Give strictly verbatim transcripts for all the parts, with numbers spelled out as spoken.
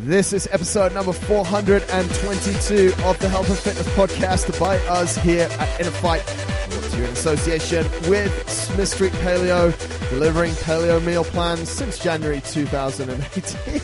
This is episode number four hundred twenty-two of the Health and Fitness Podcast by us here at Inner Fight, brought to you in association with Smith Street Paleo, delivering paleo meal plans since January two thousand eighteen.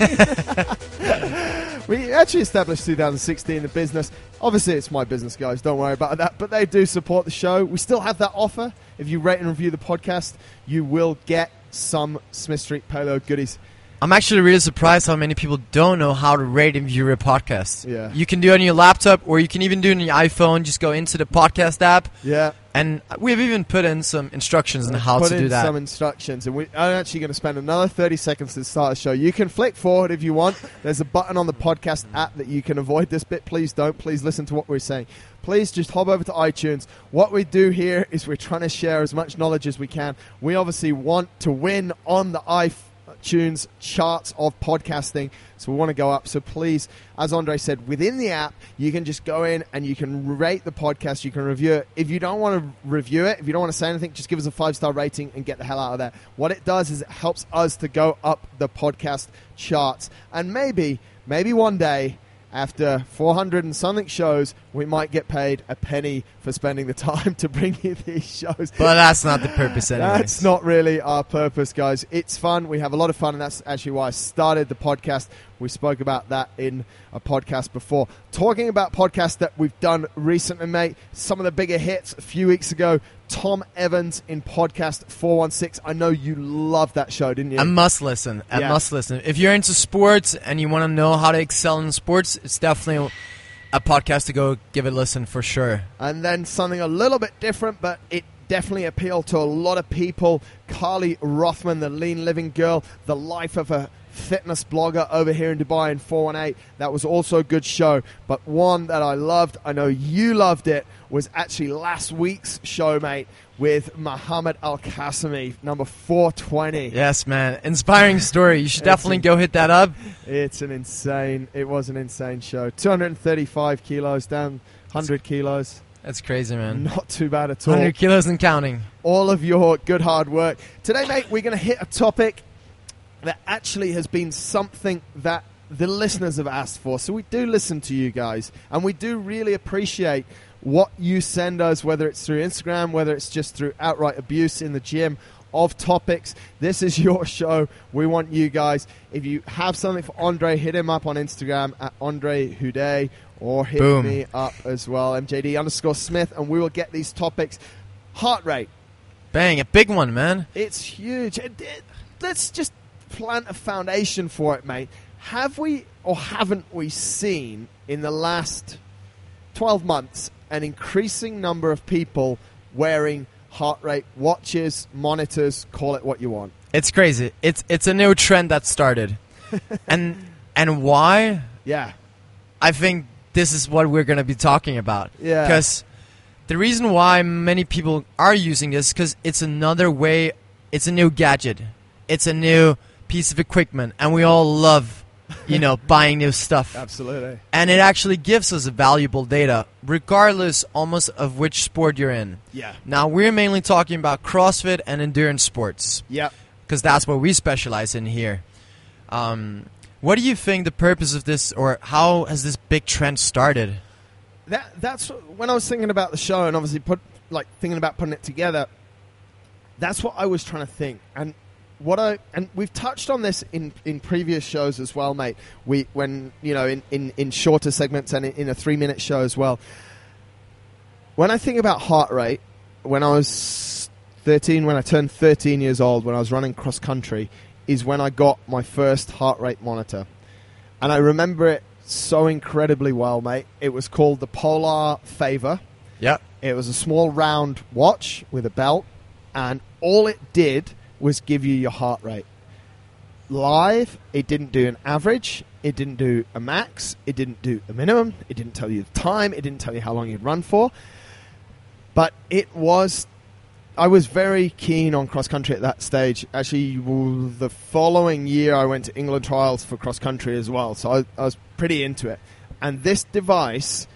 We actually established two thousand sixteen the business. Obviously, it's my business, guys. Don't worry about that. But they do support the show. We still have that offer. If you rate and review the podcast, you will get some Smith Street Paleo goodies. I'm actually really surprised how many people don't know how to rate and view your podcast. Yeah. You can do it on your laptop, or you can even do it on your iPhone. Just go into the podcast app. Yeah. And we've even put in some instructions on how put to do that. Put in some instructions. And we are actually going to spend another thirty seconds to start the show. You can flick forward if you want. There's a button on the podcast app that you can avoid this bit. Please don't. Please listen to what we're saying. Please just hop over to iTunes. What we do here is we're trying to share as much knowledge as we can. We obviously want to win on the iTunes charts of podcasting, so we want to go up. So please, as Andre said, within the app, you can just go in and you can rate the podcast, you can review it. If you don't want to review it, if you don't want to say anything, just give us a five-star rating and get the hell out of there. What it does is it helps us to go up the podcast charts. And maybe, maybe one day, after four hundred and something shows, we might get paid a penny for spending the time to bring you these shows. But that's not the purpose anyway. That's not really our purpose, guys. It's fun. We have a lot of fun, and that's actually why I started the podcast. We spoke about that in a podcast before. Talking about podcasts that we've done recently, mate, some of the bigger hits a few weeks ago, Tom Evans in podcast four one six. I know you loved that show, didn't you? I must listen. I yeah. must listen. If you're into sports and you want to know how to excel in sports, it's definitely a podcast to go give it a listen for sure. And then something a little bit different, but it definitely appealed to a lot of people. Carly Rothman, the lean living girl, the life of a fitness blogger over here in Dubai in four one eight. That was also a good show. But one that I loved, I know you loved it, was actually last week's show, mate, with Muhammad Al-Qasimi, number four twenty. Yes, man. Inspiring story. You should definitely an, go hit that up. It's an insane, it was an insane show. two hundred thirty-five kilos, down one hundred kilos. That's crazy, man. Not too bad at all. one hundred kilos and counting. All of your good hard work. Today, mate, we're going to hit a topic that actually has been something that the listeners have asked for. So we do listen to you guys, and we do really appreciate what you send us, whether it's through Instagram, whether it's just through outright abuse in the gym of topics. This is your show. We want you guys. If you have something for Andre, hit him up on Instagram at Andre Houdet, or hit Boom. me up as well, M J D underscore Smith, and we will get these topics. Heart rate. Bang, a big one, man. It's huge. It, it, let's just plant a foundation for it, mate. Have we or haven't we seen in the last twelve months an increasing number of people wearing heart rate watches, monitors, call it what you want? It's crazy. It's it's a new trend that started. and and why? Yeah. I think this is what we're going to be talking about. Yeah. Because the reason why many people are using this is because it's another way, it's a new gadget. It's a new piece of equipment, and we all love, you know, buying new stuff. Absolutely. And it actually gives us valuable data, regardless almost of which sport you're in. Yeah. Now, we're mainly talking about CrossFit and endurance sports. Yeah. Because that's what we specialize in here. Um, what do you think the purpose of this, or how has this big trend started? That That's when I was thinking about the show, and obviously put like thinking about putting it together, that's what I was trying to think. And What I and we've touched on this in, in previous shows as well, mate. We when you know in, in, in shorter segments and in, in a three minute show as well. When I think about heart rate, when I was thirteen, when I turned thirteen years old, when I was running cross country, is when I got my first heart rate monitor, and I remember it so incredibly well, mate. It was called the Polar Favor. Yeah, it was a small round watch with a belt, and all it did was give you your heart rate. Live, it didn't do an average, it didn't do a max, it didn't do a minimum, it didn't tell you the time, it didn't tell you how long you'd run for. But it was, I was very keen on cross country at that stage. Actually, the following year I went to England trials for cross country as well, so I, I was pretty into it. And this device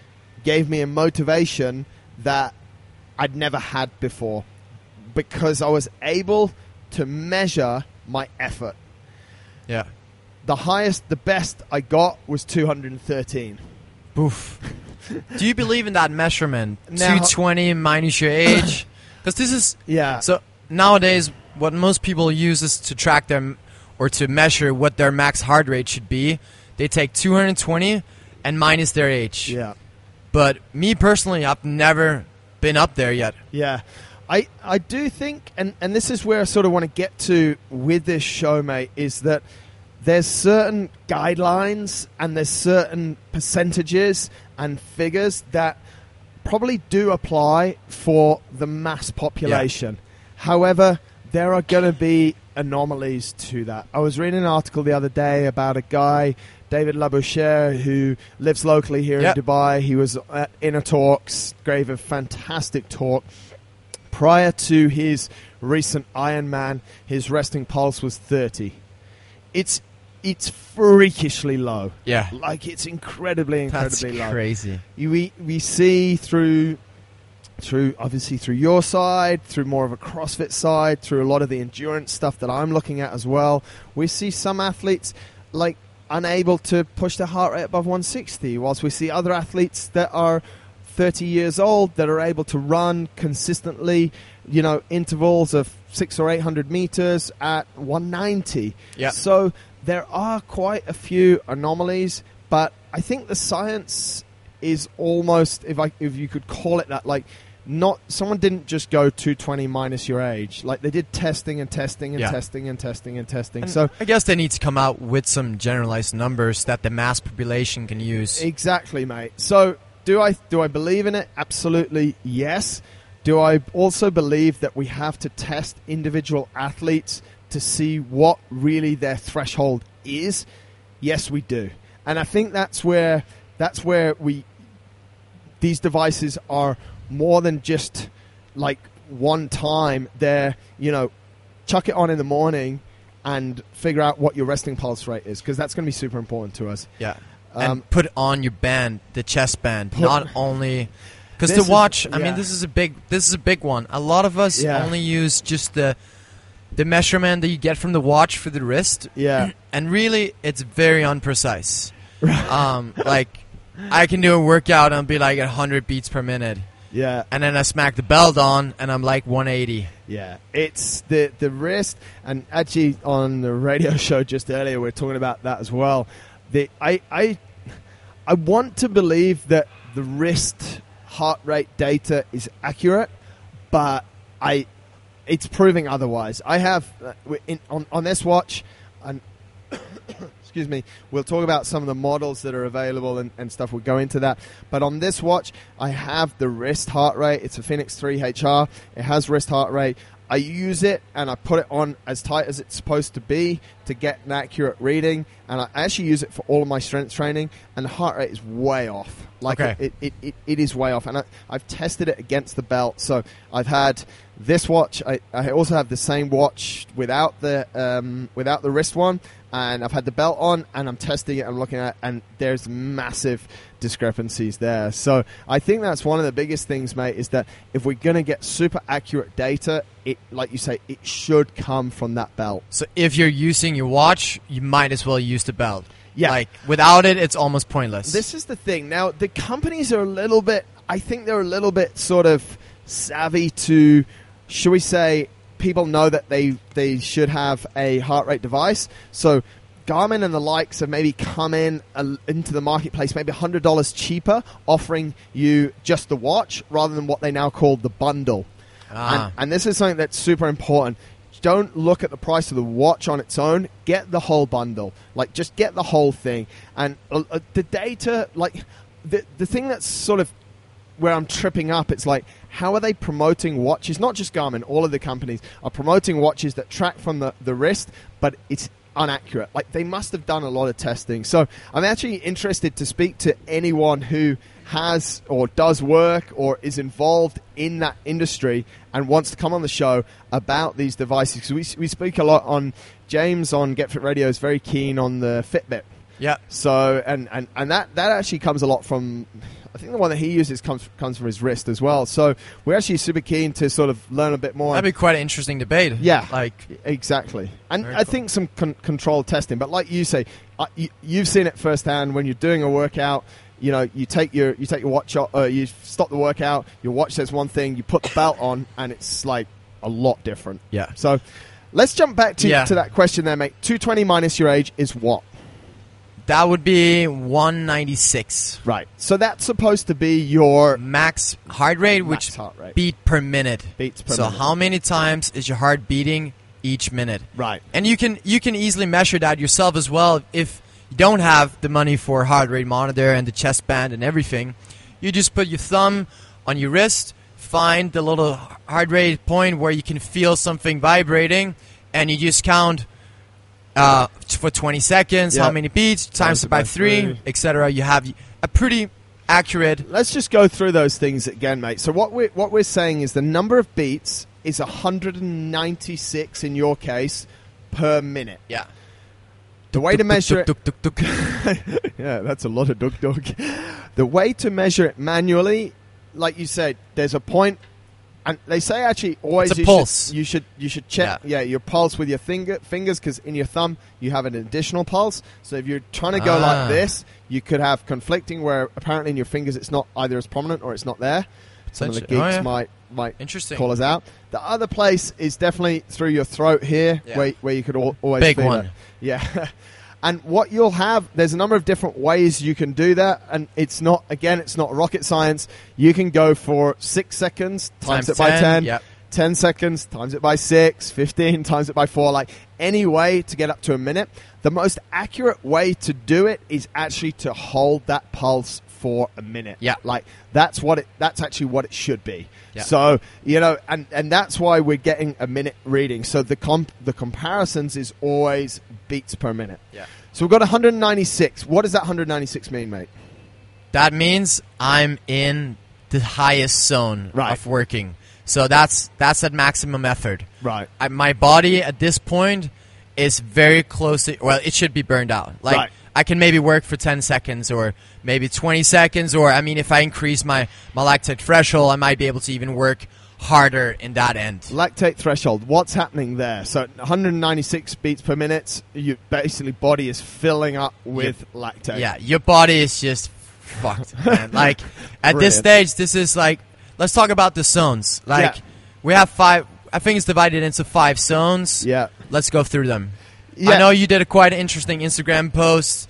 gave me a motivation that I'd never had before, because I was able to measure my effort. Yeah. The highest, the best I got was two hundred thirteen. Boof. Do you believe in that measurement? Now, two twenty minus your age? Because this is... Yeah. So nowadays, what most people use is to track them or to measure what their max heart rate should be. They take two hundred twenty and minus their age. Yeah. But me personally, I've never been up there yet. Yeah. I, I do think, and, and this is where I sort of want to get to with this show, mate, is that there's certain guidelines and there's certain percentages and figures that probably do apply for the mass population. Yeah. However, there are going to be anomalies to that. I was reading an article the other day about a guy, David Laboucher, who lives locally here yep. in Dubai. He was at Inner Talks, gave a fantastic talk. Prior to his recent Ironman, his resting pulse was thirty. It's it's freakishly low. Yeah, like it's incredibly, incredibly That's low. Crazy. We we see through through obviously through your side, through more of a CrossFit side, through a lot of the endurance stuff that I'm looking at as well. We see some athletes like unable to push their heart rate above one sixty, whilst we see other athletes that are thirty years old that are able to run consistently, you know, intervals of six or eight hundred meters at one ninety. Yeah. So there are quite a few anomalies, but I think the science is almost, if I if you could call it that, like not someone didn't just go two twenty minus your age. Like they did testing and testing and yeah. testing and testing and testing. And so I guess they need to come out with some generalized numbers that the mass population can use. Exactly, mate. So. Do I do I believe in it? Absolutely, yes. Do I also believe that we have to test individual athletes to see what really their threshold is? Yes, we do. And I think that's where that's where we these devices are more than just like one time. They're, you know, chuck it on in the morning and figure out what your resting pulse rate is, because that's going to be super important to us. Yeah. And um, put on your band, the chest band, not only because the watch. Is, yeah. I mean, this is a big, this is a big one. A lot of us yeah. only use just the the measurement that you get from the watch for the wrist. Yeah, and really, it's very unprecise. Right. Um, like I can do a workout and be like at one hundred beats per minute. Yeah, and then I smack the belt on, and I'm like one eighty. Yeah, it's the the wrist, and actually on the radio show just earlier, we were talking about that as well. The, I, I, I want to believe that the wrist heart rate data is accurate, but I, it's proving otherwise. I have uh, in, on, on this watch, and excuse me, we'll talk about some of the models that are available and, and stuff. We'll go into that. But on this watch, I have the wrist heart rate. It's a Fenix three H R. It has wrist heart rate. I use it and I put it on as tight as it's supposed to be to get an accurate reading. And I actually use it for all of my strength training. And the heart rate is way off. Like okay. it, it, it, it is way off. And I, I've tested it against the belt. So I've had this watch. I, I also have the same watch without the um, without the wrist one. And I've had the belt on. And I'm testing it. I'm looking at it. And there's massive discrepancies there. So I think that's one of the biggest things, mate, is that if we're going to get super accurate data, it, like you say, it should come from that belt. So if you're using your watch, you might as well use the belt. Yeah. Like without it, it's almost pointless. This is the thing. Now, the companies are a little bit, I think they're a little bit sort of savvy to, should we say, people know that they, they should have a heart rate device. So Garmin and the likes have maybe come in uh, into the marketplace maybe one hundred dollars cheaper, offering you just the watch rather than what they now call the bundle. Ah. And, and this is something that's super important. Don't look at the price of the watch on its own. Get the whole bundle. Like, just get the whole thing. And uh, the data, like, the the thing that's sort of where I'm tripping up, it's like, how are they promoting watches? Not just Garmin. All of the companies are promoting watches that track from the, the wrist, but it's inaccurate. Like, they must have done a lot of testing. So I'm actually interested to speak to anyone who has or does work or is involved in that industry and wants to come on the show about these devices. So we, we speak a lot on James on GetFit Radio is very keen on the Fitbit. Yeah. So and, and, and that, that actually comes a lot from I think the one that he uses comes comes from his wrist as well. So we're actually super keen to sort of learn a bit more. That'd be quite an interesting debate. Yeah, like exactly. And I cool. think some con- controlled testing. But like you say, uh, you, you've seen it firsthand when you're doing a workout. You know, you take your you take your watch off, uh, you stop the workout. Your watch says one thing. You put the belt on, and it's like a lot different. Yeah. So let's jump back to yeah. to that question there, mate. two twenty minus your age is what? That would be one ninety-six. Right. So that's supposed to be your... Max heart rate, max which heart rate. beat per minute. Beats per so minute. So how many times is your heart beating each minute? Right. And you can you can easily measure that yourself as well. If you don't have the money for a heart rate monitor and the chest band and everything, you just put your thumb on your wrist, find the little heart rate point where you can feel something vibrating, and you just count... Uh, for twenty seconds, yep. how many beats, times it by three, et cetera. You have a pretty accurate... Let's just go through those things again, mate. So what we're, what we're saying is the number of beats is one hundred ninety-six in your case per minute. Yeah. The way to measure it... Yeah, that's a lot of duk duk. The way to measure it manually, like you said, there's a point... And they say actually always it's a you, pulse. Should, you should you should check yeah. yeah your pulse with your finger fingers because in your thumb you have an additional pulse. So if you're trying to go ah. like this, you could have conflicting where apparently in your fingers it's not either as prominent or it's not there. Some of the geeks oh, yeah. might might Interesting. call us out. The other place is definitely through your throat here yeah. where where you could al- always big feel one it. yeah. And what you'll have, there's a number of different ways you can do that. And it's not, again, it's not rocket science. You can go for six seconds, times, times it ten, by ten, yep. ten seconds, times it by six, fifteen, times it by four, like any way to get up to a minute. The most accurate way to do it is actually to hold that pulse for a minute. Yeah. Like that's what it, that's actually what it should be. Yeah. So, you know, and, and that's why we're getting a minute reading. So the comp, the comparisons is always beats per minute. Yeah. So we've got one hundred ninety-six. What does that one hundred ninety-six mean, mate? That means I'm in the highest zone right. of working. So that's that's at maximum effort. Right. I, my body at this point is very close to, well, it should be burned out. Like right. I can maybe work for ten seconds or maybe twenty seconds, or I mean if I increase my, my lactate threshold, I might be able to even work harder in that end. Lactate threshold, what's happening there? So one hundred ninety-six beats per minute, your basically body is filling up with your, lactate. Yeah, your body is just fucked, man. Like at Brilliant. this stage, this is like, let's talk about the zones. Like yeah. we have five, I think it's divided into five zones. Yeah. Let's go through them. Yeah. I know you did a quite interesting Instagram post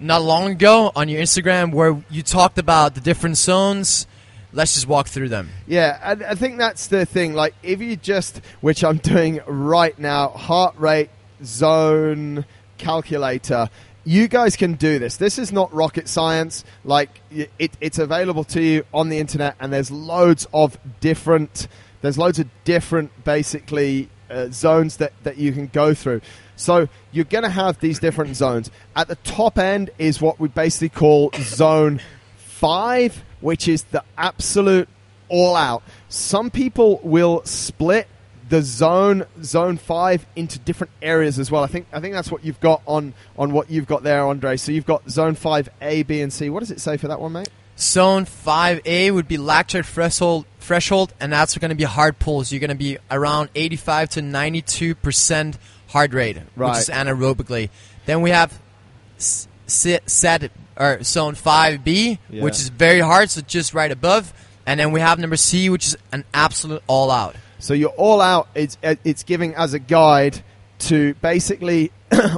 not long ago on your Instagram where you talked about the different zones. Let's just walk through them. Yeah, I, I think that's the thing. Like, if you just, which I'm doing right now, heart rate, zone, calculator, you guys can do this. This is not rocket science. Like, it, it's available to you on the internet, and there's loads of different, there's loads of different, basically, uh, zones that, that you can go through. So you're going to have these different zones. At the top end is what we basically call zone five, which is the absolute all-out. Some people will split the zone, zone five, into different areas as well. I think I think that's what you've got on, on what you've got there, Andre. So you've got zone five A, B, and C. What does it say for that one, mate? Zone five A would be lactate threshold, threshold, and that's going to be hard pulls. You're going to be around eighty-five to ninety-two percent heart rate, right. which is anaerobically. Then we have s- set. Or zone five B, yeah. which is very hard, so just right above. And then we have number C, which is an absolute all-out. So your all-out, it's, it's giving as a guide to basically,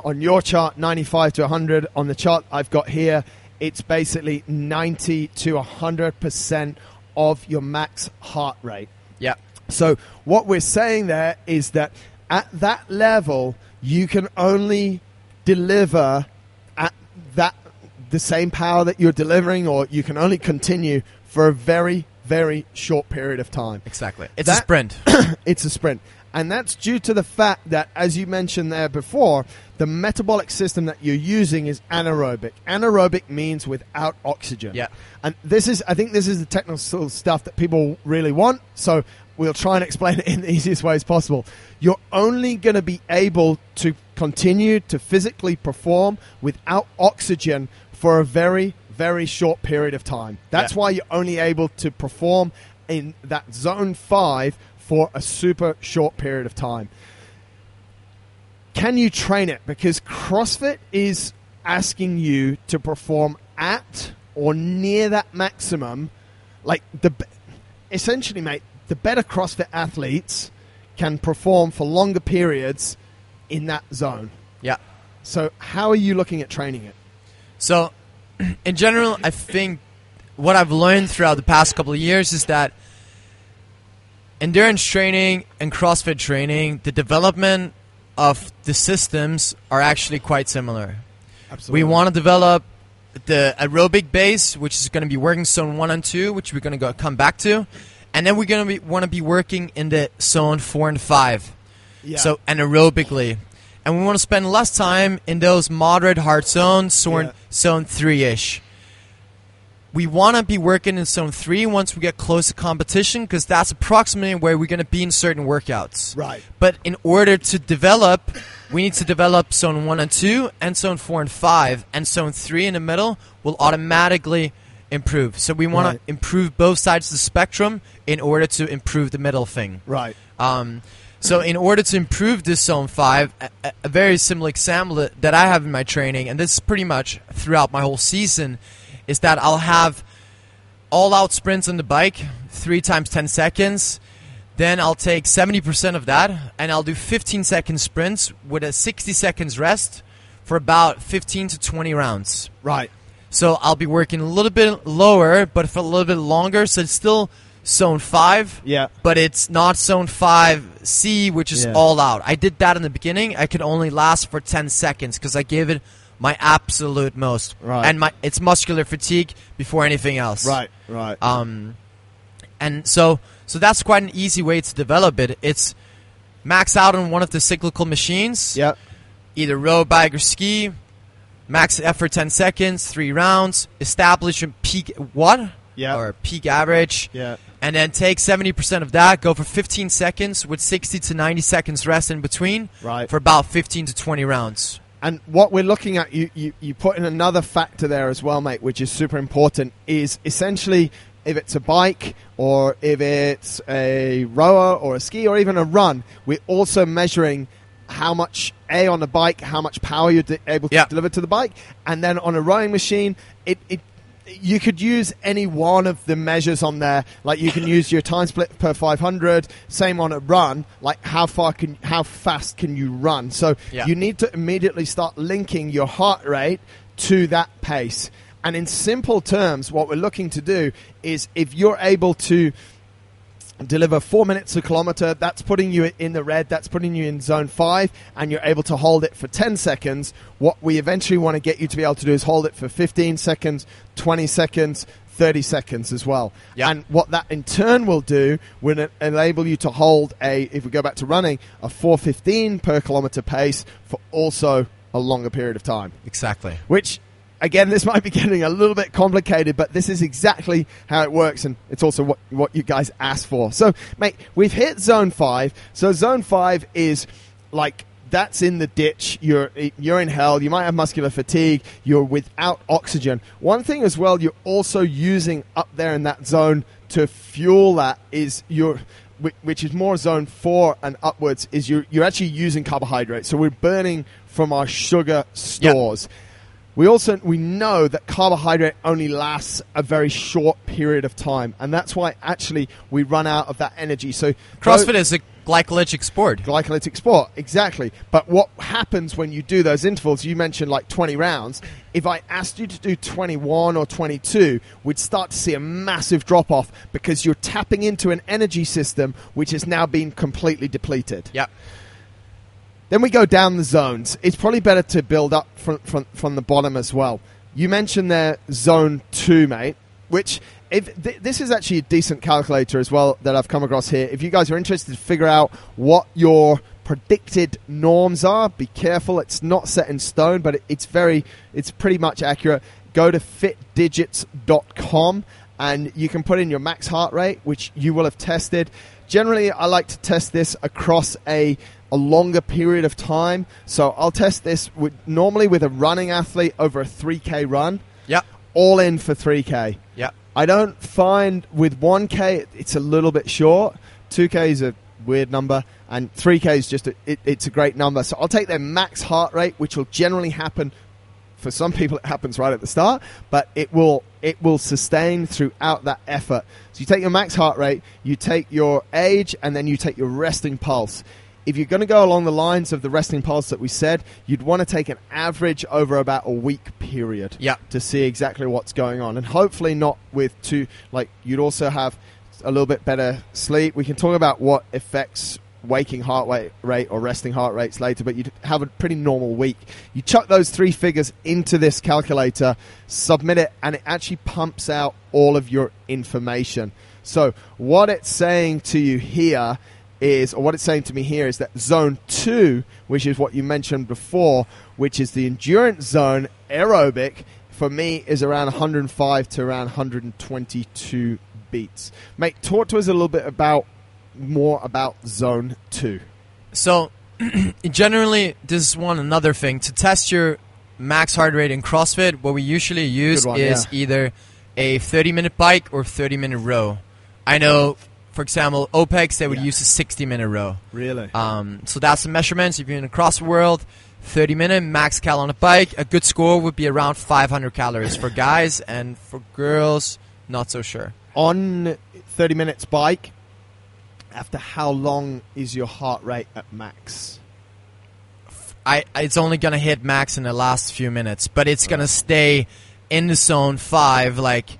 on your chart, ninety-five to one hundred. On the chart I've got here, it's basically ninety to one hundred percent of your max heart rate. Yeah. So what we're saying there is that at that level, you can only deliver at that the same power that you're delivering, or you can only continue for a very, very short period of time. Exactly. It's that, a sprint. It's a sprint. And that's due to the fact that, as you mentioned there before, the metabolic system that you're using is anaerobic. Anaerobic means without oxygen. Yeah. And this is, I think this is the technical stuff that people really want. So we'll try and explain it in the easiest way as possible. You're only going to be able to continue to physically perform without oxygen for a very, very short period of time. That's yeah. why you're only able to perform in that zone five for a super short period of time. Can you train it? Because CrossFit is asking you to perform at or near that maximum. Like the essentially, mate, the better CrossFit athletes can perform for longer periods in that zone. Yeah. So how are you looking at training it? So in general, I think what I've learned throughout the past couple of years is that endurance training and CrossFit training, the development of the systems are actually quite similar. Absolutely. We want to develop the aerobic base, which is going to be working zone one and two, which we're going to go come back to, and then we're going to be, want to be working in the zone four and five, yeah. so anaerobically, and we want to spend less time in those moderate hard zones, zone yeah. zone three ish. We want to be working in zone three once we get close to competition, because that's approximately where we're going to be in certain workouts. Right. But in order to develop, we need to develop zone one and two and zone four and five. And zone three in the middle will automatically improve. So we want right. to improve both sides of the spectrum in order to improve the middle thing. Right. Um, so in order to improve this zone five, a, a very similar example that I have in my training, and this is pretty much throughout my whole season, is that I'll have all-out sprints on the bike, three times ten seconds. Then I'll take seventy percent of that, and I'll do fifteen-second sprints with a sixty seconds rest for about fifteen to twenty rounds. Right. So I'll be working a little bit lower, but for a little bit longer. So it's still zone five, yeah. but it's not zone five C, which is yeah. all-out. I did that in the beginning. I could only last for ten seconds because I gave it my absolute most, right. and my it's muscular fatigue before anything else. Right, right. Um, and so, so that's quite an easy way to develop it. It's max out on one of the cyclical machines, yep. either row, bike, or ski. Max effort ten seconds, three rounds. Establish a peak what? Yeah. Or peak average. Yeah. And then take seventy percent of that. Go for fifteen seconds with sixty to ninety seconds rest in between. Right. For about fifteen to twenty rounds. And what we're looking at, you, you, you put in another factor there as well, mate, which is super important, is essentially if it's a bike or if it's a rower or a ski or even a run, we're also measuring how much A on the bike, how much power you're de- able to yeah. deliver to the bike. And then on a rowing machine, it, it you could use any one of the measures on there. Like you can use your time split per five hundred, same on a run, like how far can, how fast can you run? So yeah. you need to immediately start linking your heart rate to that pace. And in simple terms, what we're looking to do is if you're able to deliver four minutes a kilometer, that's putting you in the red, that's putting you in zone five, and you're able to hold it for ten seconds. What we eventually want to get you to be able to do is hold it for fifteen seconds, twenty seconds, thirty seconds as well. Yep. And what that in turn will do will enable you to hold a, if we go back to running, a four fifteen per kilometer pace for also a longer period of time. Exactly. Which, again, this might be getting a little bit complicated, but this is exactly how it works, and it's also what, what you guys asked for. So, mate, we've hit zone five. So zone five is like that's in the ditch. You're you're in hell. You might have muscular fatigue. You're without oxygen. One thing as well you're also using up there in that zone to fuel that is your – which is more zone four and upwards, is you're, you're actually using carbohydrates. So we're burning from our sugar stores. Yep. We also we know that carbohydrate only lasts a very short period of time, and that's why actually we run out of that energy. So CrossFit is a glycolytic sport. Glycolytic sport, exactly. But what happens when you do those intervals, you mentioned like twenty rounds. If I asked you to do twenty-one or twenty-two, we'd start to see a massive drop-off because you're tapping into an energy system which has now been completely depleted. Yep. Then we go down the zones. It's probably better to build up from, from, from the bottom as well. You mentioned there zone two, mate, which if th- this is actually a decent calculator as well that I've come across here. If you guys are interested to figure out what your predicted norms are, be careful. It's not set in stone, but it, it's very, it's pretty much accurate. Go to fit digits dot com and you can put in your max heart rate, which you will have tested. Generally, I like to test this across a a longer period of time. So I'll test this with, normally with a running athlete over a three K run. Yeah. all in for three K. Yeah. I don't find with one K, it's a little bit short. two K is a weird number, and three K is just a, it, it's a great number. So I'll take their max heart rate, which will generally happen. For some people, it happens right at the start, but it will it will sustain throughout that effort. So you take your max heart rate, you take your age, and then you take your resting pulse. If you're going to go along the lines of the resting pulse that we said, you'd want to take an average over about a week period yeah. to see exactly what's going on. And hopefully not with two, like you'd also have a little bit better sleep. We can talk about what affects waking heart rate or resting heart rates later, but you'd have a pretty normal week. You chuck those three figures into this calculator, submit it, and it actually pumps out all of your information. So what it's saying to you here is, or what it's saying to me here is that zone two, which is what you mentioned before, which is the endurance zone aerobic, for me is around one hundred five to around one hundred twenty-two beats. Mate, talk to us a little bit about more about zone two. So generally, this is one another thing to test your max heart rate in CrossFit. What we usually use one, is yeah. either a thirty minute bike or thirty minute row. I know, for example, OPEX, they would yeah. use a sixty minute row. Really? Um, so that's the measurements. If you're in the CrossFit world, thirty minute max cal on a bike. A good score would be around five hundred calories for guys, and for girls, not so sure. On thirty minutes bike, after how long is your heart rate at max? I, it's only going to hit max in the last few minutes, but it's going right. to stay in the zone five like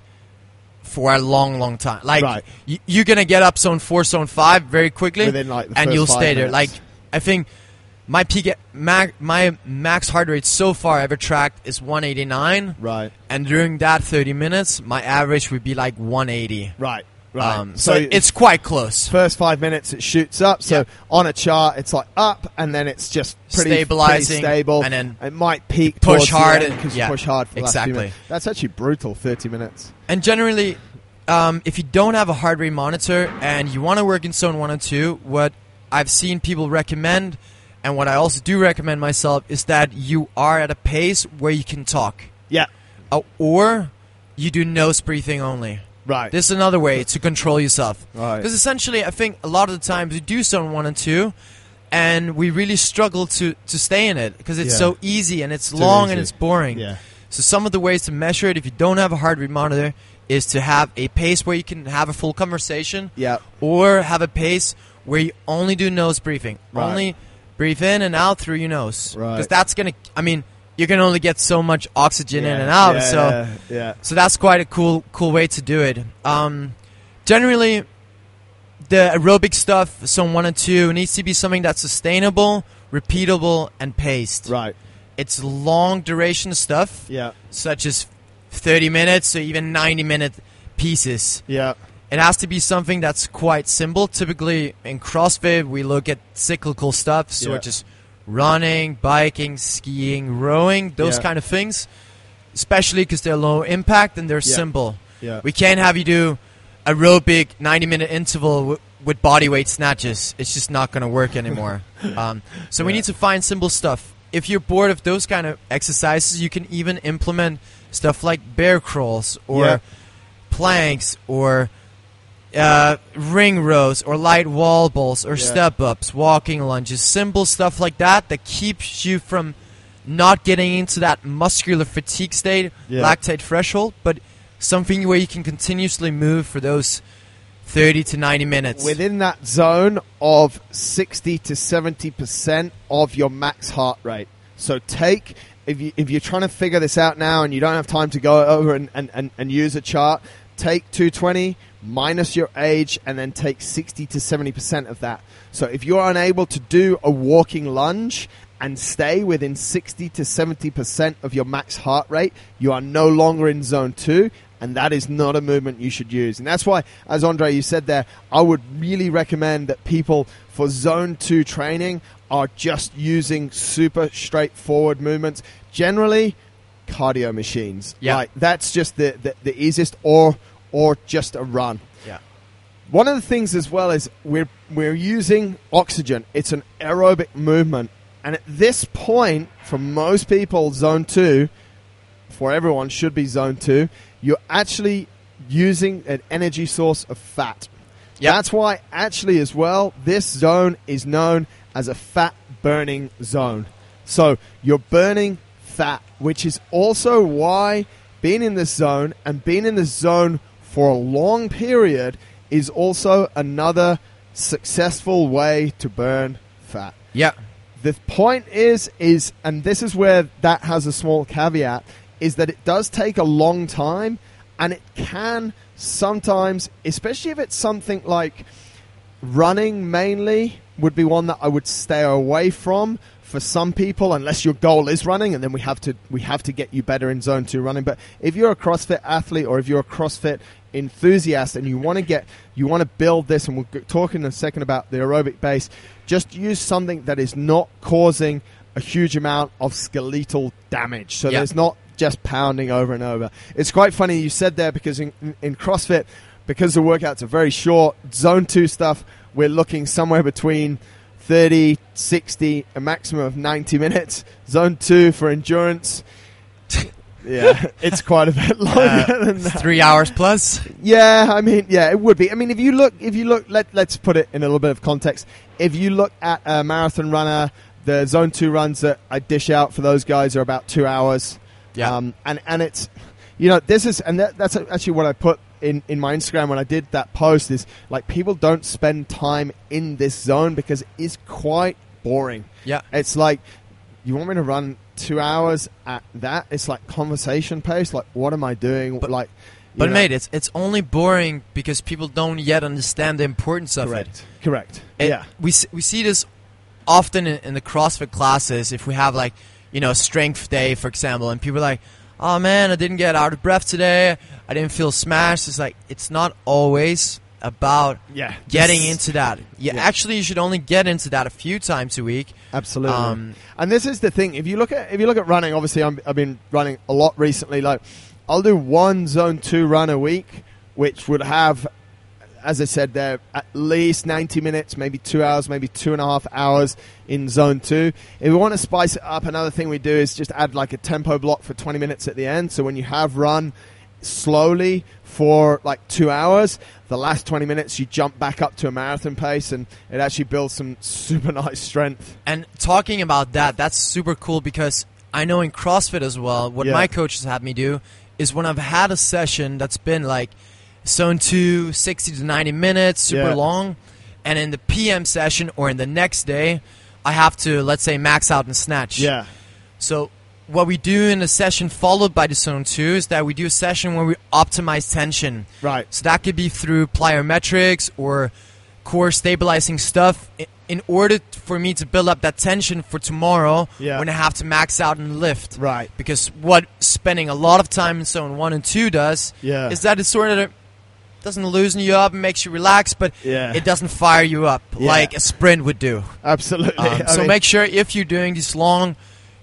for a long, long time. Like right. y you're going to get up zone four, zone five very quickly, within, like, the and you'll stay minutes. there. Like I think my peak at ma my max heart rate so far I've ever tracked is one eighty-nine. Right. And during that thirty minutes, my average would be like one eighty. Right. Right. Um, so, so it's quite close. First five minutes it shoots up. So yeah. on a chart it's like up, and then it's just pretty stabilizing, pretty stable, and then it might peak. Push hard because yeah, you push hard for exactly. the last few minutes. That's actually brutal. thirty minutes. And generally, um, if you don't have a heart rate monitor and you want to work in zone one and two, what I've seen people recommend, and what I also do recommend myself, is that you are at a pace where you can talk. Yeah. Uh, or you do nose breathing only. Right. This is another way to control yourself. Right. Because essentially, I think a lot of the times we do zone one and two, and we really struggle to, to stay in it because it's yeah. so easy and it's Too long easy. and it's boring. Yeah. So some of the ways to measure it, if you don't have a heart rate monitor, is to have a pace where you can have a full conversation. Yeah. Or have a pace where you only do nose breathing. Right. Only breathe in and out through your nose. Right. Because that's going to, I mean, you can only get so much oxygen yeah, in and out, yeah, so yeah, yeah. so that's quite a cool cool way to do it. Um, generally, the aerobic stuff, zone one and two, needs to be something that's sustainable, repeatable, and paced. Right. It's long duration stuff, yeah, such as thirty minutes or even ninety minute pieces. Yeah. It has to be something that's quite simple. Typically in CrossFit, we look at cyclical stuff, so yeah. just running, biking, skiing, rowing, those yeah. kind of things, especially because they're low impact and they're yeah. simple. Yeah. We can't have you do aerobic ninety minute interval w with body weight snatches. It's just not going to work anymore. um, so yeah. we need to find simple stuff. If you're bored of those kind of exercises, you can even implement stuff like bear crawls or yeah. planks or Uh, ring rows or light wall balls or yeah. step-ups, walking lunges, simple stuff like that that keeps you from not getting into that muscular fatigue state, yeah. lactate threshold, but something where you can continuously move for those thirty to ninety minutes. Within that zone of sixty to seventy percent of your max heart rate. So take... If, you, if you're trying to figure this out now and you don't have time to go over and, and, and, and use a chart, take two twenty minus your age and then take sixty to seventy percent of that. So if you're unable to do a walking lunge and stay within sixty to seventy percent of your max heart rate, you are no longer in zone two, and that is not a movement you should use. And that's why, as Andre, you said there, I would really recommend that people for zone two training are just using super straightforward movements. Generally, cardio machines. Yeah. Like, that's just the, the, the easiest, or... or just a run. Yeah. One of the things as well is we're we're using oxygen. It's an aerobic movement, and at this point, for most people, zone two, for everyone should be zone two. You're actually using an energy source of fat. Yep. That's why actually as well, this zone is known as a fat burning zone. So you're burning fat, which is also why being in this zone and being in this zone for a long period is also another successful way to burn fat. Yeah. The point is, is, and this is where that has a small caveat, is that it does take a long time, and it can sometimes, especially if it's something like running mainly, would be one that I would stay away from for some people, unless your goal is running, and then we have to we have to get you better in zone two running. But if you're a CrossFit athlete or if you're a CrossFit enthusiast and you want to get you want to build this, and we'll talk in a second about the aerobic base, just use something that is not causing a huge amount of skeletal damage. So yeah. There's not just pounding over and over. It's quite funny you said there, because in, in CrossFit, because the workouts are very short, zone two stuff, we're looking somewhere between thirty, sixty, a maximum of ninety minutes. Zone two for endurance, yeah, it's quite a bit longer uh, than that. Three hours plus. Yeah, I mean, yeah, it would be. I mean, if you look, if you look, let let's put it in a little bit of context. If you look at a marathon runner, the zone two runs that I dish out for those guys are about two hours. Yeah, um, and and it's, you know, this is, and that, that's actually what I put in in my Instagram when I did that post, is like, people don't spend time in this zone because it is quite boring. Yeah, it's like, you want me to run two hours at that? It's like conversation pace. Like, what am I doing? But, like, but know. mate, it's it's only boring because people don't yet understand the importance of Correct. it. Correct. Correct. Yeah. We we see this often in, in the CrossFit classes. If we have, like, you know, strength day, for example, and people are like, "Oh man, I didn't get out of breath today. I didn't feel smashed." It's like, it's not always about yeah, getting into that. Yeah, yeah. Actually, you should only get into that a few times a week. Absolutely. Um, and this is the thing. If you look at if you look at running, obviously, I'm, I've been running a lot recently. Like, I'll do one zone two run a week, which would have, as I said there, at least ninety minutes, maybe two hours, maybe two and a half hours in zone two. If we want to spice it up, another thing we do is just add like a tempo block for twenty minutes at the end. So when you have run slowly for like two hours, the last twenty minutes you jump back up to a marathon pace, and it actually builds some super nice strength. And talking about that, that's super cool, because I know in CrossFit as well, what yeah. my coaches had me do is, when I've had a session that's been like zone two, sixty to ninety minutes, super yeah. long, and in the P M session or in the next day, I have to, let's say, max out and snatch. Yeah. So what we do in the session followed by the zone two is that we do a session where we optimize tension. Right. So that could be through plyometrics or core stabilizing stuff in order for me to build up that tension for tomorrow yeah. when I have to max out and lift. Right. Because what spending a lot of time in zone one and two does yeah. is that it sort of doesn't loosen you up and makes you relax, but yeah. it doesn't fire you up yeah. like a sprint would do. Absolutely. Um, so mean, make sure if you're doing these long,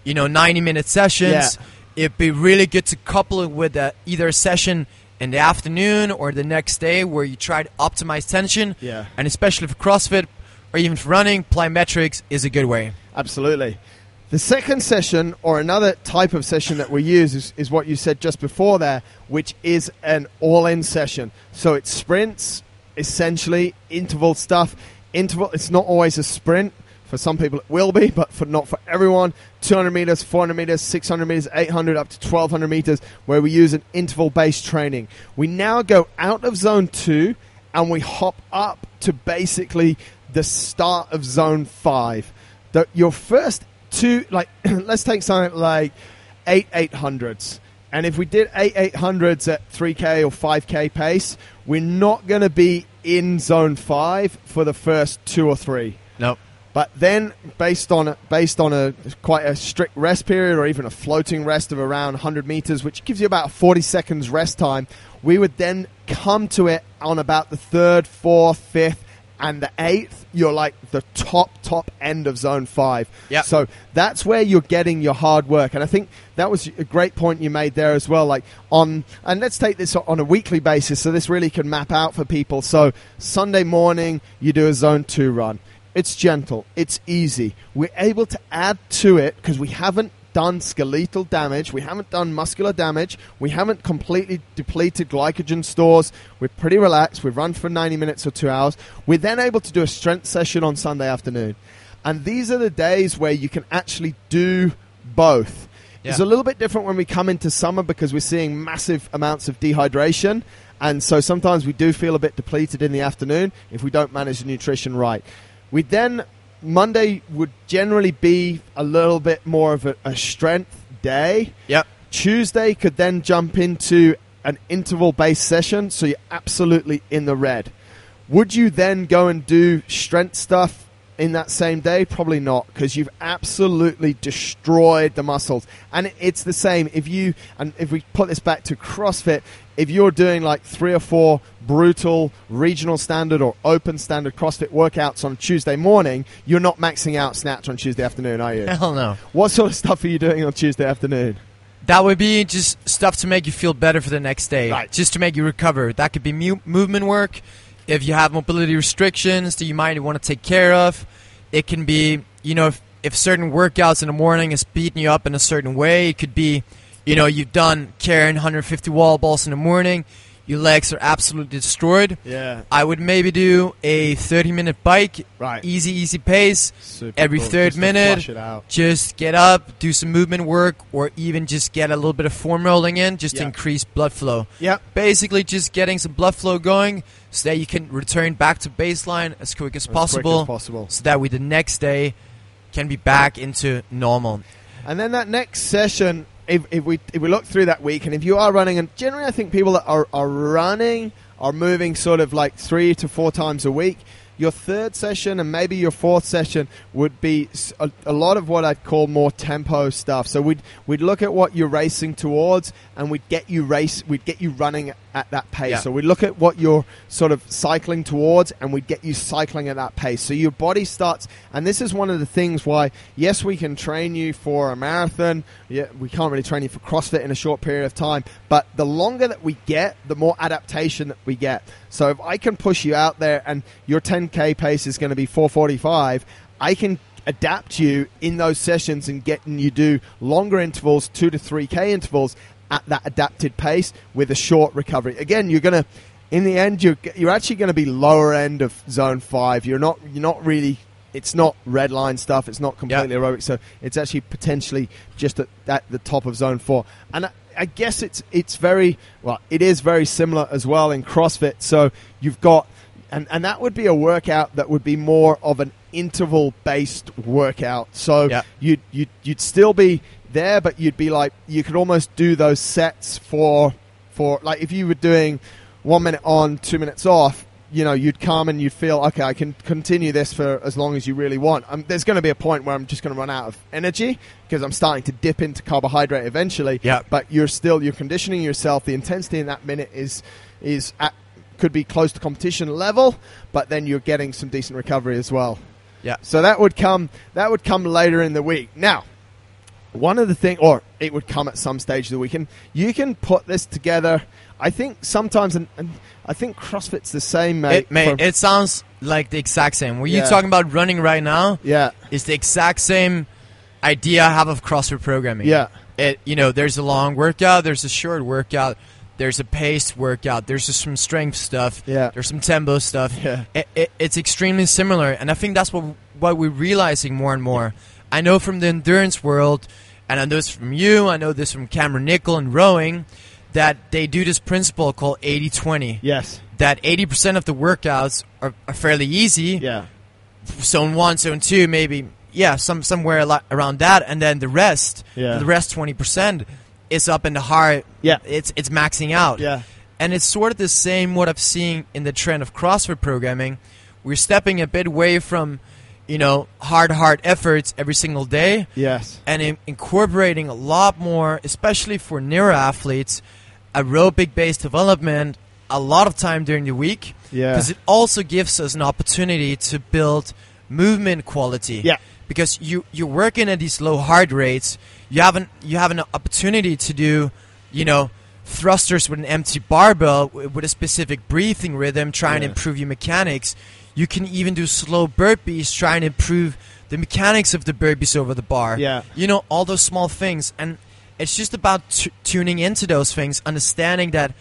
you know, ninety minute sessions, yeah. it'd be really good to couple it with uh, either a session in the afternoon or the next day where you try to optimize tension. Yeah. And especially for CrossFit or even for running, plyometrics is a good way. Absolutely. The second session, or another type of session that we use, is, is what you said just before there, which is an all-in session. So it's sprints, essentially, interval stuff. Interval, it's not always a sprint. For some people it will be, but for not for everyone. two hundred meters, four hundred meters, six hundred meters, eight hundred, up to twelve hundred meters, where we use an interval-based training. We now go out of zone two, and we hop up to basically the start of zone five. The, your first two, like, let's take something like eight 800s. And if we did eight 800s at three K or five K pace, we're not going to be in zone five for the first two or three. Nope. But then, based on a, based on a quite a strict rest period, or even a floating rest of around one hundred meters, which gives you about forty seconds rest time, we would then come to it on about the third, fourth, fifth, and the eighth. You're like the top, top end of zone five. Yep. So that's where you're getting your hard work. And I think that was a great point you made there as well. Like on, and let's take this on a weekly basis, so this really can map out for people. So Sunday morning, you do a zone two run. It's gentle. It's easy. We're able to add to it because we haven't done skeletal damage. We haven't done muscular damage. We haven't completely depleted glycogen stores. We're pretty relaxed. We've run for ninety minutes or two hours. We're then able to do a strength session on Sunday afternoon. And these are the days where you can actually do both. Yeah. It's a little bit different when we come into summer because we're seeing massive amounts of dehydration. And so sometimes we do feel a bit depleted in the afternoon if we don't manage the nutrition right. We then, Monday would generally be a little bit more of a, a strength day. Yep. Tuesday could then jump into an interval-based session, so you're absolutely in the red. Would you then go and do strength stuff in that same day? Probably not, because you've absolutely destroyed the muscles. And it's the same if you, and if we put this back to CrossFit, if you're doing like three or four brutal regional standard or open standard CrossFit workouts on Tuesday morning, you're not maxing out snatch on Tuesday afternoon, are you? Hell no. What sort of stuff are you doing on Tuesday afternoon? That would be just stuff to make you feel better for the next day, right, just to make you recover. That could be mu- movement work. If you have mobility restrictions that you might want to take care of, it can be, you know, if, if certain workouts in the morning is beating you up in a certain way, it could be, you know, you've done carrying one hundred fifty wall balls in the morning, your legs are absolutely destroyed. Yeah. I would maybe do a thirty minute bike, right, easy, easy pace. Super every cool. third just minute, just get up, do some movement work, or even just get a little bit of form rolling in just yeah. to increase blood flow. Yeah. Basically just getting some blood flow going so that you can return back to baseline as quick as, as, possible, quick as possible so that we the next day can be back into normal. And then that next session, If, if we if we look through that week, and if you are running, and generally I think people that are, are running are moving sort of like three to four times a week, your third session and maybe your fourth session would be a, a lot of what I'd call more tempo stuff. So we'd we'd look at what you're racing towards, and we'd get you race, we'd get you running at that pace. Yeah. So we'd look at what you're sort of cycling towards, and we'd get you cycling at that pace. So your body starts, and this is one of the things why, yes, we can train you for a marathon. Yeah, we can't really train you for CrossFit in a short period of time, but the longer that we get, the more adaptation that we get. So if I can push you out there, and your ten K pace is going to be four forty-five, I can adapt you in those sessions and getting you do longer intervals, two to three K intervals at that adapted pace with a short recovery. Again, you're going to, in the end, you're, you're actually going to be lower end of zone five. You're not, you're not really, it's not red line stuff. It's not completely yep. aerobic. So it's actually potentially just at, at the top of zone four. And I, I guess it's, it's very, well, it is very similar as well in CrossFit. So you've got, And and that would be a workout that would be more of an interval-based workout. So yeah. you'd, you'd, you'd still be there, but you'd be like, you could almost do those sets for, for like if you were doing one minute on, two minutes off, you know, you'd come and you'd feel, okay, I can continue this for as long as you really want. I'm, there's going to be a point where I'm just going to run out of energy because I'm starting to dip into carbohydrate eventually. Yeah. But you're still, you're conditioning yourself. The intensity in that minute is is at, could be close to competition level, but then you're getting some decent recovery as well. Yeah. So that would come that would come later in the week. Now, one of the things, or it would come at some stage of the weekend. You can put this together. I think sometimes, and, and I think CrossFit's the same, mate. It, mate, it sounds like the exact same. What yeah. you're talking about running right now yeah. is the exact same idea I have of CrossFit programming. Yeah. It, you know, there's a long workout, there's a short workout, there's a pace workout, there's just some strength stuff, yeah. there's some tempo stuff. Yeah. It, it, it's extremely similar, and I think that's what what we're realizing more and more. I know from the endurance world, and I know this from you, I know this from Cameron Nickel and rowing, that they do this principle called eighty twenty. Yes. That eighty percent of the workouts are, are fairly easy. Yeah. Zone one, zone two, maybe, yeah, some somewhere around that, and then the rest, yeah. the rest twenty percent. It's up in the heart. Yeah. It's it's maxing out. Yeah. And it's sort of the same what I've seen in the trend of CrossFit programming. We're stepping a bit away from, you know, hard, hard efforts every single day. Yes. And in, incorporating a lot more, especially for neuro athletes, aerobic-based development a lot of time during the week. Yeah. Because it also gives us an opportunity to build movement quality. Yeah. Because you, you're working at these low heart rates, you have an, you have an opportunity to do, you know, thrusters with an empty barbell w- with a specific breathing rhythm, trying yeah. to improve your mechanics. You can even do slow burpees, trying to improve the mechanics of the burpees over the bar. Yeah. You know, all those small things. And it's just about t tuning into those things, understanding that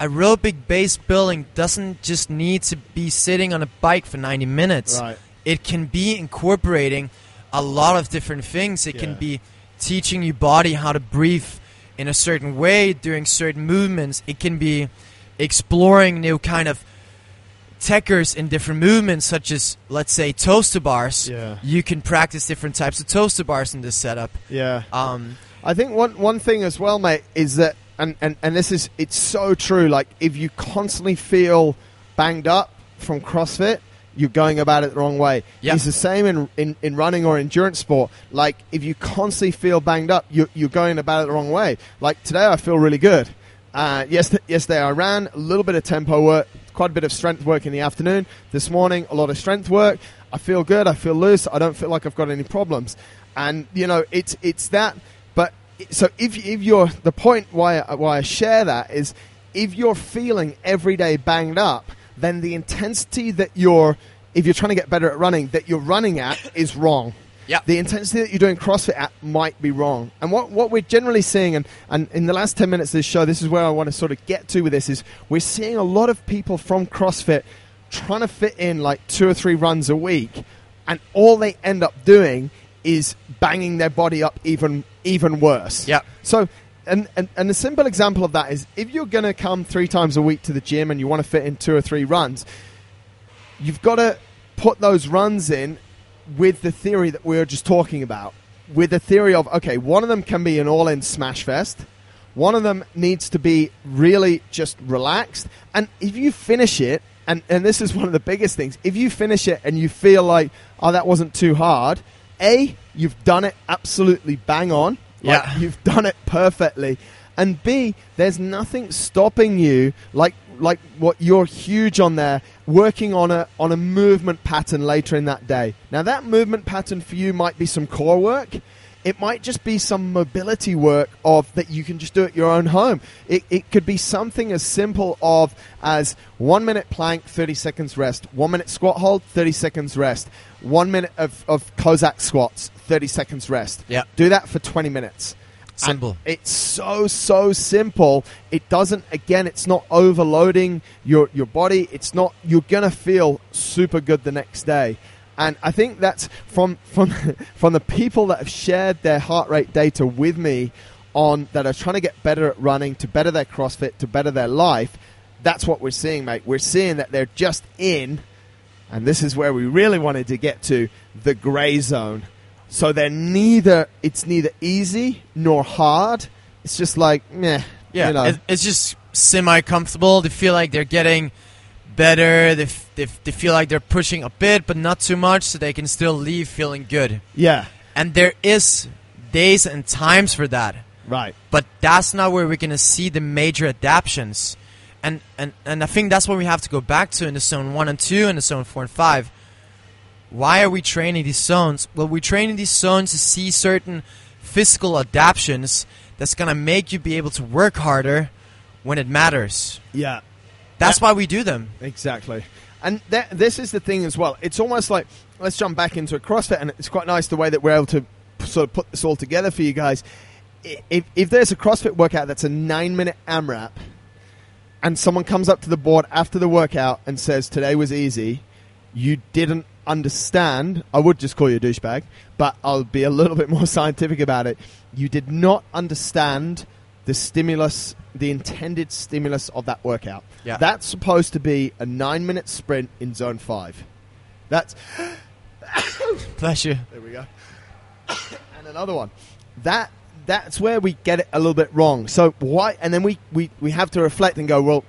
aerobic-based building doesn't just need to be sitting on a bike for ninety minutes. Right. It can be incorporating a lot of different things. It yeah. can be teaching your body how to breathe in a certain way during certain movements. It can be exploring new kind of techers in different movements, such as, let's say, toaster bars. Yeah. You can practice different types of toaster bars in this setup. Yeah. Um, I think one, one thing as well, mate, is that, and, and, and this is, it's so true, like, if you constantly feel banged up from CrossFit, you're going about it the wrong way. Yep. It's the same in, in, in running or endurance sport. Like, if you constantly feel banged up, you're, you're going about it the wrong way. Like, today I feel really good. Uh, yesterday, yesterday I ran, a little bit of tempo work, quite a bit of strength work in the afternoon. This morning, a lot of strength work. I feel good. I feel loose. I don't feel like I've got any problems. And, you know, it's, it's that. But so if, if you're, the point why, why I share that is if you're feeling every day banged up, then the intensity that you're, if you're trying to get better at running, that you're running at is wrong. Yeah. The intensity that you're doing CrossFit at might be wrong. And what, what we're generally seeing, and, and in the last ten minutes of this show, this is where I want to sort of get to with this, is we're seeing a lot of people from CrossFit trying to fit in like two or three runs a week, and all they end up doing is banging their body up even, even worse. Yeah. So... And, and, and a simple example of that is if you're going to come three times a week to the gym and you want to fit in two or three runs, you've got to put those runs in with the theory that we were just talking about, with the theory of, okay, one of them can be an all-in smash fest. One of them needs to be really just relaxed. And if you finish it, and, and this is one of the biggest things, if you finish it and you feel like, oh, that wasn't too hard, A, you've done it absolutely bang on. Like, yeah, you've done it perfectly. And B, there's nothing stopping you, like like what you're huge on there, working on a on a movement pattern later in that day. Now, that movement pattern for you might be some core work. It might just be some mobility work of that you can just do at your own home. It, it could be something as simple of as one minute plank, thirty seconds rest, one minute squat hold, thirty seconds rest, one minute of, of Kozak squats, thirty seconds rest. Yeah. Do that for twenty minutes. Simple. And it's so, so simple. It doesn't, again, it's not overloading your, your body. It's not, you're going to feel super good the next day. And I think that's from from from the people that have shared their heart rate data with me on that are trying to get better at running, to better their CrossFit, to better their life. That's what we're seeing, mate. We're seeing that they're just in, and this is where we really wanted to get to, the gray zone. So they're neither, it's neither easy nor hard. It's just like, meh. Yeah, you know. It's just semi-comfortable. They feel like they're getting better, they, f they, f they feel like they're pushing a bit, but not too much, so they can still leave feeling good. Yeah. And there is days and times for that. Right. But that's not where we're going to see the major adaptions. And, and, and I think that's what we have to go back to in the zone one and two and the zone four and five. Why are we training these zones? Well, we're training these zones to see certain physical adaptions that's going to make you be able to work harder when it matters. Yeah. That's why we do them. Exactly. And that, this is the thing as well. It's almost like, let's jump back into a CrossFit, and it's quite nice the way that we're able to sort of put this all together for you guys. If, if there's a CrossFit workout that's a nine-minute AMRAP, and someone comes up to the board after the workout and says, today was easy, you didn't understand. I would just call you a douchebag, but I'll be a little bit more scientific about it. You did not understand the stimulus, the intended stimulus of that workout. Yeah. That's supposed to be a nine-minute sprint in zone five. That's... Bless you. There we go. And another one. That That's where we get it a little bit wrong. So why... And then we, we, we have to reflect and go, well,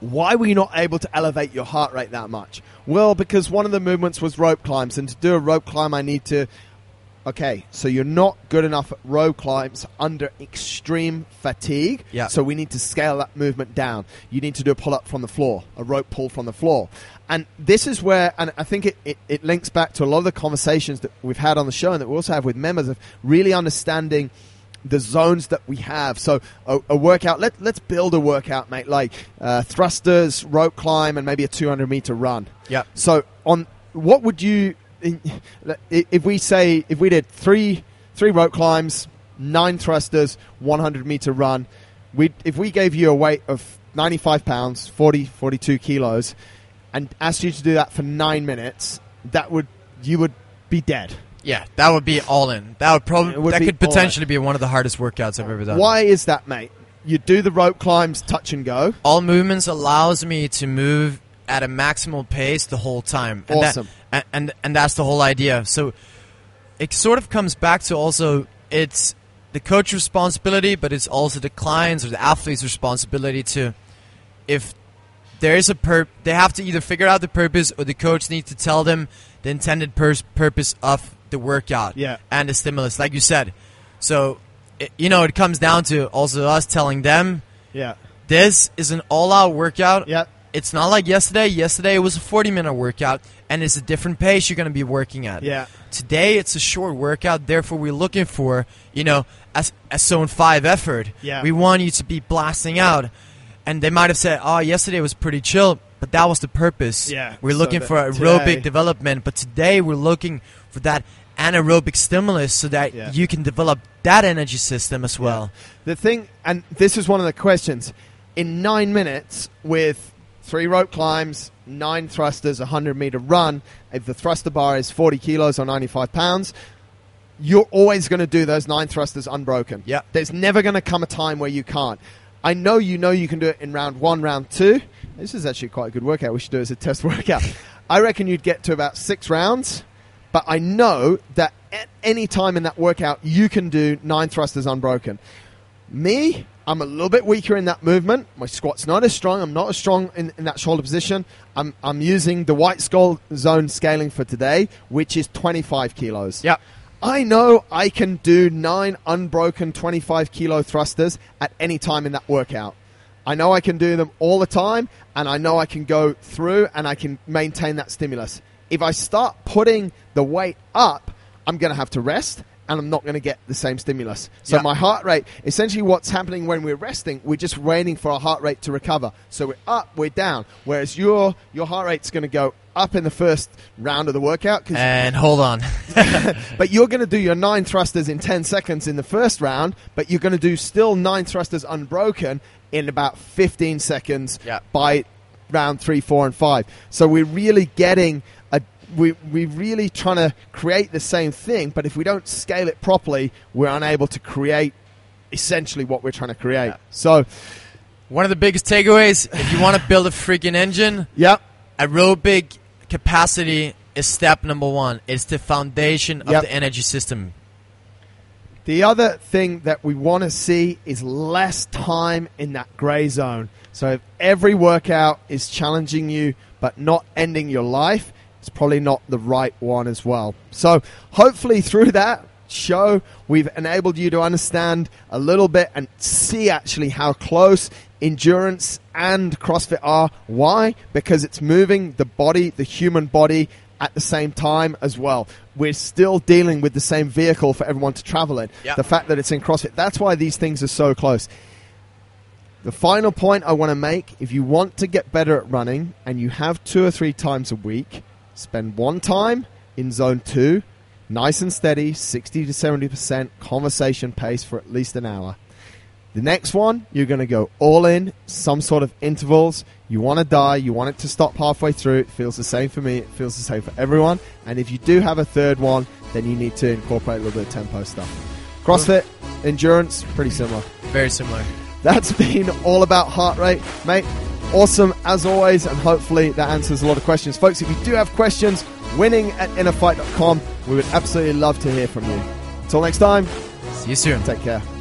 why were you not able to elevate your heart rate that much? Well, because one of the movements was rope climbs, and to do a rope climb, I need to... Okay, so you're not good enough at rope climbs under extreme fatigue. Yeah. So we need to scale that movement down. You need to do a pull-up from the floor, a rope pull from the floor. And this is where, and I think it, it, it links back to a lot of the conversations that we've had on the show and that we also have with members, of really understanding the zones that we have. So a, a workout, let, let's build a workout, mate, like uh, thrusters, rope climb, and maybe a two hundred meter run. Yeah. So on what would you... if we say if we did three three rope climbs, nine thrusters, one hundred meter run, we if we gave you a weight of ninety-five pounds, forty, forty-two kilos, and asked you to do that for nine minutes, that would you would be dead. Yeah, that would be all in. That would probably would that could potentially be one of the hardest workouts I've ever done. Why is that, mate? You do the rope climbs, touch and go. All movements allows me to move at a maximal pace the whole time. And awesome. That, and, and and that's the whole idea. So it sort of comes back to also it's the coach's responsibility, but it's also the client's or the athlete's responsibility to if there is a pur- they have to either figure out the purpose or the coach needs to tell them the intended pur- purpose of the workout yeah. and the stimulus, like you said. So it, you know, it comes down to also us telling them, yeah, this is an all-out workout. Yeah. It's not like yesterday. Yesterday it was a forty-minute workout, and it's a different pace you're going to be working at. Yeah. Today it's a short workout, therefore we're looking for, you know, as a zone five effort. Yeah. We want you to be blasting out. And they might have said, oh, yesterday was pretty chill, but that was the purpose. Yeah. We're looking so for aerobic today. development, but today we're looking for that anaerobic stimulus so that yeah. you can develop that energy system as well. Yeah. The thing, and this is one of the questions, in nine minutes with three rope climbs, nine thrusters, one hundred meter run, if the thruster bar is forty kilos or ninety-five pounds, you're always going to do those nine thrusters unbroken. Yeah. There's never going to come a time where you can't. I know you know you can do it in round one, round two. This is actually quite a good workout. We should do it as a test workout. I reckon you'd get to about six rounds, but I know that at any time in that workout, you can do nine thrusters unbroken. Me, I'm a little bit weaker in that movement. My squat's not as strong. I'm not as strong in, in that shoulder position. I'm I'm using the white skull zone scaling for today, which is twenty-five kilos. Yeah. I know I can do nine unbroken twenty-five kilo thrusters at any time in that workout. I know I can do them all the time, and I know I can go through and I can maintain that stimulus. If I start putting the weight up, I'm going to have to rest, and I'm not going to get the same stimulus. So yeah. my heart rate, essentially what's happening when we're resting, we're just waiting for our heart rate to recover. So we're up, we're down, whereas your your heart rate's going to go up in the first round of the workout. Cause and hold on. But you're going to do your nine thrusters in ten seconds in the first round, but you're going to do still nine thrusters unbroken in about fifteen seconds yeah. by round three, four, and five. So we're really getting... We we really trying to create the same thing, but if we don't scale it properly, we're unable to create essentially what we're trying to create. Yeah. So, one of the biggest takeaways: if you want to build a freaking engine, yep, aerobic capacity is step number one. It's the foundation of yep. the energy system. The other thing that we want to see is less time in that gray zone. So, if every workout is challenging you but not ending your life, it's probably not the right one as well. So hopefully through that show, we've enabled you to understand a little bit and see actually how close endurance and CrossFit are. Why? Because it's moving the body, the human body, at the same time as well. We're still dealing with the same vehicle for everyone to travel in. Yep. The fact that it's in CrossFit, that's why these things are so close. The final point I want to make, if you want to get better at running and you have two or three times a week, spend one time in zone two, nice and steady, sixty to seventy percent conversation pace for at least an hour. The next one, you're going to go all in, some sort of intervals. You want to die. You want it to stop halfway through. It feels the same for me. It feels the same for everyone. And if you do have a third one, then you need to incorporate a little bit of tempo stuff. CrossFit, endurance, pretty similar. Very similar. That's been all about heart rate, mate. Awesome as always, and hopefully that answers a lot of questions. Folks, if you do have questions, winning at inner fight dot com. We would absolutely love to hear from you. Until next time, see you soon. Take care.